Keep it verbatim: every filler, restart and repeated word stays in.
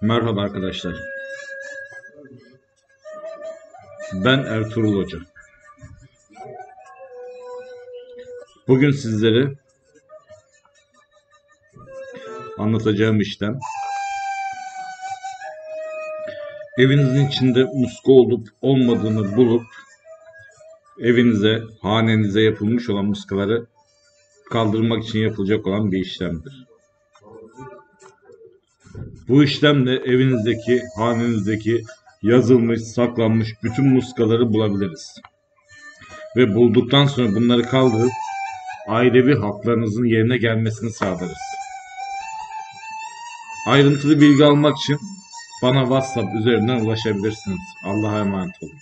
Merhaba arkadaşlar. Ben Ertuğrul Hoca. Bugün sizlere anlatacağım işlem, evinizin içinde muska olup olmadığını bulup evinize, hanenize yapılmış olan muskaları kaldırmak için yapılacak olan bir işlemdir. Bu işlemle evinizdeki, hanenizdeki yazılmış, saklanmış bütün muskaları bulabiliriz. Ve bulduktan sonra bunları kaldırıp ailevi haklarınızın yerine gelmesini sağlarız. Ayrıntılı bilgi almak için bana WhatsApp üzerinden ulaşabilirsiniz. Allah'a emanet olun.